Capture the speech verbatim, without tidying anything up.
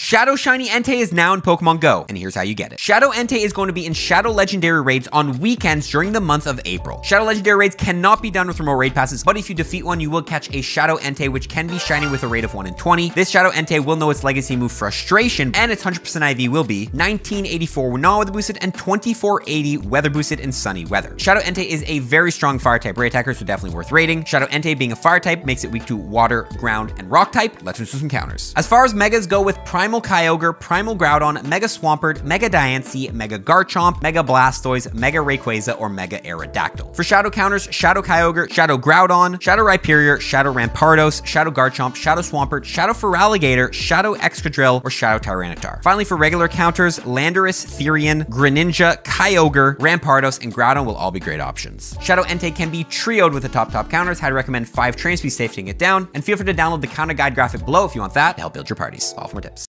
Shadow Shiny Entei is now in Pokemon Go, and here's how you get it. Shadow Entei is going to be in Shadow Legendary Raids on weekends during the month of April. Shadow Legendary Raids cannot be done with remote raid passes, but if you defeat one, you will catch a Shadow Entei, which can be shiny with a rate of one in twenty. This Shadow Entei will know its legacy move Frustration, and its one hundred percent I V will be nineteen eighty-four when non-weather boosted and twenty-four eighty weather boosted in sunny weather. Shadow Entei is a very strong Fire-type raid attacker, so definitely worth raiding. Shadow Entei being a Fire-type makes it weak to Water, Ground, and Rock-type. Let's do some counters. As far as Megas go, with Prime Primal Kyogre, Primal Groudon, Mega Swampert, Mega Diancie, Mega Garchomp, Mega Blastoise, Mega Rayquaza, or Mega Aerodactyl. For Shadow counters, Shadow Kyogre, Shadow Groudon, Shadow Rhyperior, Shadow Rampardos, Shadow Garchomp, Shadow Swampert, Shadow Feraligator, Shadow Excadrill, or Shadow Tyranitar. Finally, for regular counters, Landorus, Therian, Greninja, Kyogre, Rampardos, and Groudon will all be great options. Shadow Entei can be trioed with the top top counters. I'd recommend five trains to be safe to get down, and feel free to download the counter guide graphic below if you want that to help build your parties. All for more tips.